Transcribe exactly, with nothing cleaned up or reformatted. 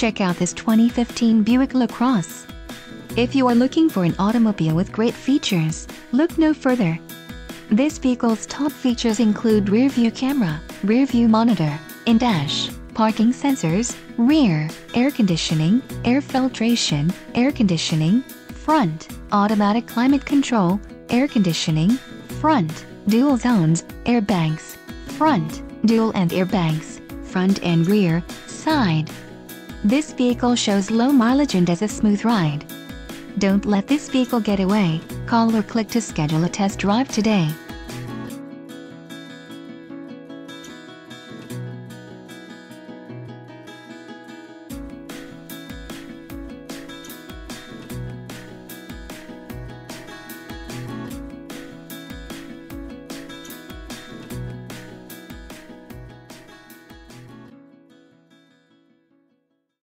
Check out this twenty fifteen Buick LaCrosse. If you are looking for an automobile with great features, look no further. This vehicle's top features include rear-view camera, rear-view monitor, in-dash parking sensors, rear air conditioning, air filtration, air conditioning, front automatic climate control, air conditioning, front dual zones, airbags, front dual and airbags, front and rear, side. This vehicle shows low mileage and has a smooth ride. Don't let this vehicle get away. Call or click to schedule a test drive today.